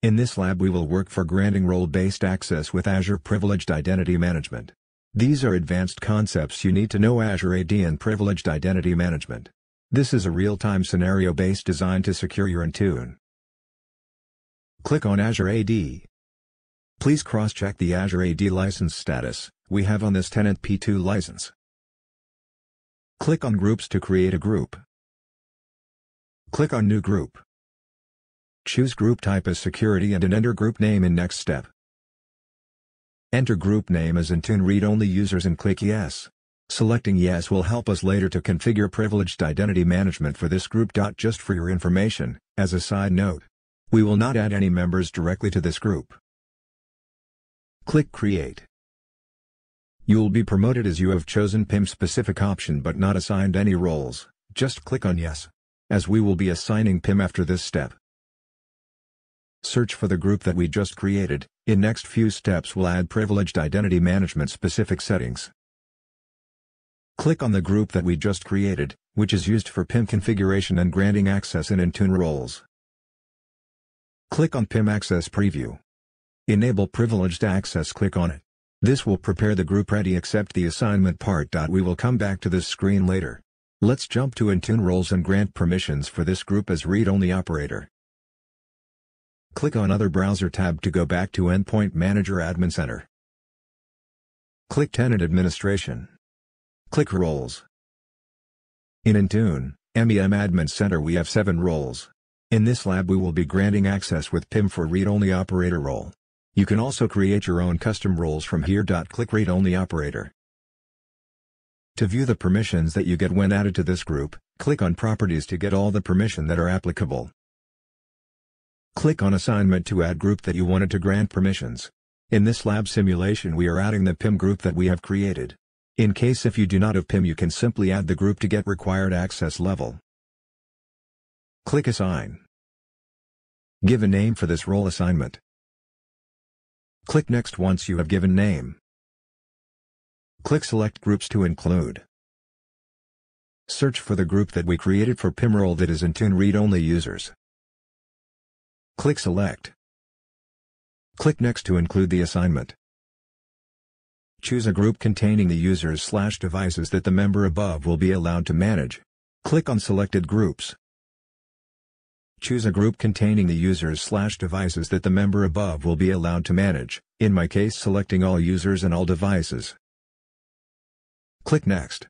In this lab we will work for granting role-based access with Azure Privileged Identity Management. These are advanced concepts you need to know: Azure AD and Privileged Identity Management. This is a real-time scenario-based design to secure your Intune. Click on Azure AD. Please cross-check the Azure AD license status. We have on this tenant P2 license. Click on Groups to create a group. Click on New Group. Choose group type as security and enter group name in next step. Enter group name as Intune read-only users and click Yes. Selecting Yes will help us later to configure Privileged Identity Management for this group. Just for your information, as a side note, we will not add any members directly to this group. Click Create. You'll be promoted as you have chosen PIM-specific option but not assigned any roles. Just click on Yes, as we will be assigning PIM after this step. Search for the group that we just created. In next few steps we'll add Privileged Identity Management specific settings. Click on the group that we just created, which is used for PIM configuration and granting access in Intune roles. Click on PIM Access Preview. Enable Privileged Access. Click on it. This will prepare the group ready except the assignment part. We will come back to this screen later. Let's jump to Intune roles and grant permissions for this group as read-only operator. Click on Other Browser tab to go back to Endpoint Manager Admin Center. Click Tenant Administration. Click Roles. In Intune, MEM Admin Center we have 7 roles. In this lab we will be granting access with PIM for read-only operator role. You can also create your own custom roles from here. Click Read-Only Operator. To view the permissions that you get when added to this group, click on Properties to get all the permissions that are applicable. Click on Assignment to add group that you wanted to grant permissions. In this lab simulation we are adding the PIM group that we have created. In case if you do not have PIM you can simply add the group to get required access level. Click Assign. Give a name for this role assignment. Click Next once you have given name. Click Select Groups to Include. Search for the group that we created for PIM role that is Intune read-only users. Click Select. Click Next to include the assignment. Choose a group containing the users/devices that the member above will be allowed to manage. Click on Selected Groups. Choose a group containing the users/devices that the member above will be allowed to manage, in my case selecting all users and all devices. Click Next.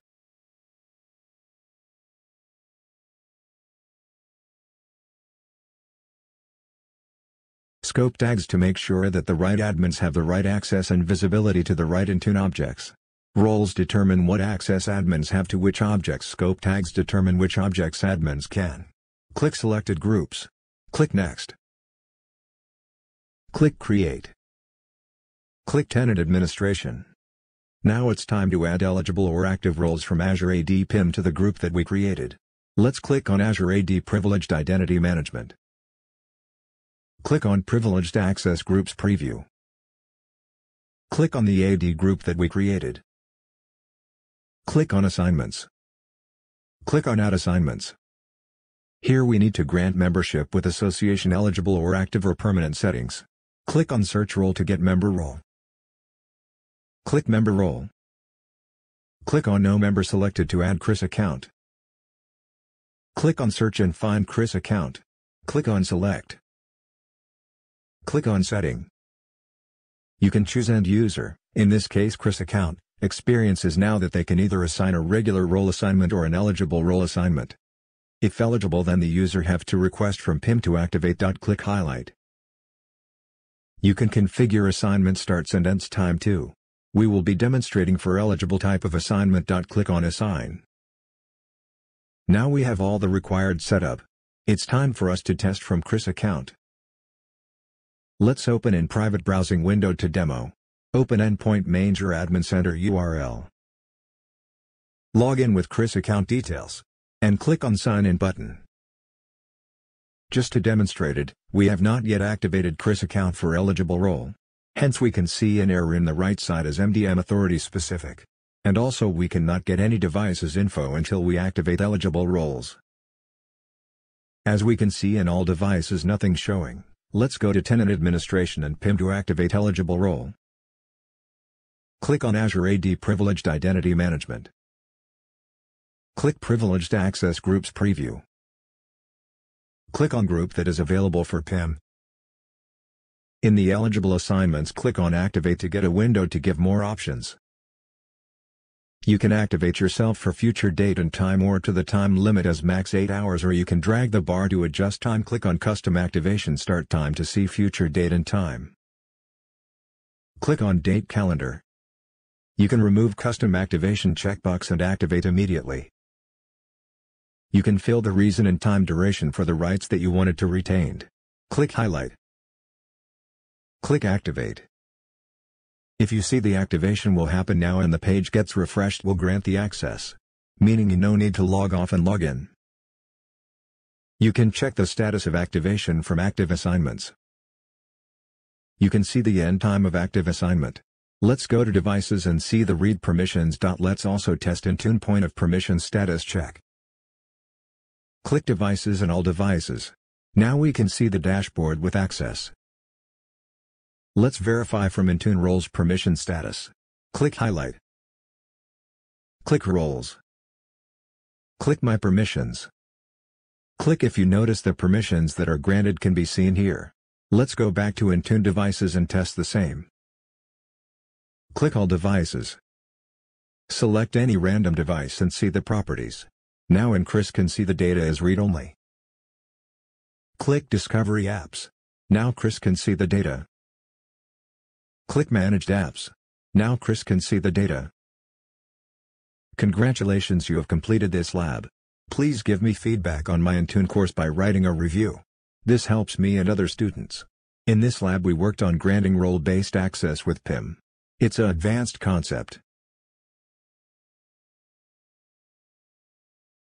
Scope tags to make sure that the right admins have the right access and visibility to the right Intune objects. Roles determine what access admins have to which objects. Scope tags determine which objects admins can. Click Selected Groups. Click Next. Click Create. Click Tenant Administration. Now it's time to add eligible or active roles from Azure AD PIM to the group that we created. Let's click on Azure AD Privileged Identity Management. Click on Privileged Access Groups Preview. Click on the AD group that we created. Click on Assignments. Click on Add Assignments. Here we need to grant membership with association eligible or active or permanent settings. Click on Search Role to get Member Role. Click Member Role. Click on No Member Selected to add Chris Account. Click on Search and find Chris Account. Click on Select. Click on Setting. You can choose End User, in this case Chris Account. Experience is now that they can either assign a regular role assignment or an eligible role assignment. If eligible then the user have to request from PIM to activate. Click Highlight. You can configure assignment starts and ends time too. We will be demonstrating for eligible type of assignment. Click on Assign. Now we have all the required setup. It's time for us to test from Chris Account. Let's open in private browsing window to demo. Open Endpoint Manager Admin Center URL. Log in with Chris account details. And click on Sign In button. Just to demonstrate it, we have not yet activated Chris account for eligible role. Hence we can see an error in the right side as MDM authority specific. And also we cannot get any devices info until we activate eligible roles. As we can see in all devices nothing showing. Let's go to Tenant Administration and PIM to activate eligible role. Click on Azure AD Privileged Identity Management. Click Privileged Access Groups Preview. Click on Group that is available for PIM. In the Eligible Assignments, click on Activate to get a window to give more options. You can activate yourself for future date and time or to the time limit as max 8 hours, or you can drag the bar to adjust time. Click on Custom Activation Start Time to see future date and time. Click on Date Calendar. You can remove Custom Activation checkbox and activate immediately. You can fill the reason and time duration for the rights that you wanted to retain. Click Highlight. Click Activate. If you see the activation will happen now and the page gets refreshed, will grant the access, meaning you no need to log off and log in. You can check the status of activation from active assignments. You can see the end time of active assignment. Let's go to devices and see the read permissions. Let's also test Intune point of permission status check. Click Devices and All Devices. Now we can see the dashboard with access. Let's verify from Intune Roles Permission Status. Click Highlight. Click Roles. Click My Permissions. Click If you notice the permissions that are granted can be seen here. Let's go back to Intune Devices and test the same. Click All Devices. Select any random device and see the properties. Now and Chris can see the data is read-only. Click Discovery Apps. Now Chris can see the data. Click Managed Apps. Now Chris can see the data. Congratulations, you have completed this lab. Please give me feedback on my Intune course by writing a review. This helps me and other students. In this lab we worked on granting role-based access with PIM. It's an advanced concept.